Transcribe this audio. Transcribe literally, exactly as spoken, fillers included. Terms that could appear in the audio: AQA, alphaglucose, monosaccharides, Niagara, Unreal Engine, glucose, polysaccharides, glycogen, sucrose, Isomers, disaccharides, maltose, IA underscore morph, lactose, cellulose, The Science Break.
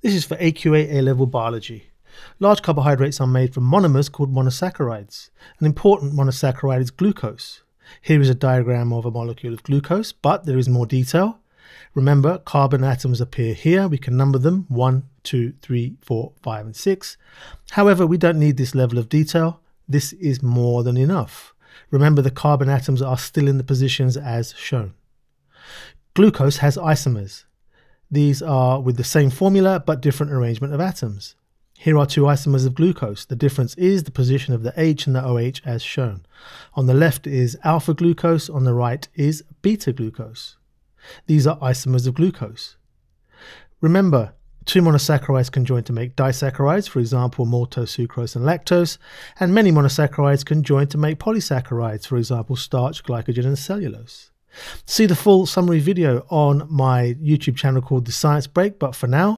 This is for A Q A A-level biology. Large carbohydrates are made from monomers called monosaccharides. An important monosaccharide is glucose. Here is a diagram of a molecule of glucose, but there is more detail. Remember, carbon atoms appear here. We can number them one, two, three, four, five and six. However, we don't need this level of detail. This is more than enough. Remember, the carbon atoms are still in the positions as shown. Glucose has isomers. These are with the same formula but different arrangement of atoms. Here are two isomers of glucose. The difference is the position of the H and the OH as shown. On the left is alpha glucose, on the right is beta glucose. These are isomers of glucose. Remember, two monosaccharides can join to make disaccharides, for example maltose, sucrose and lactose, and many monosaccharides can join to make polysaccharides, for example starch, glycogen and cellulose. See the full summary video on my YouTube channel called The Science Break, but for now,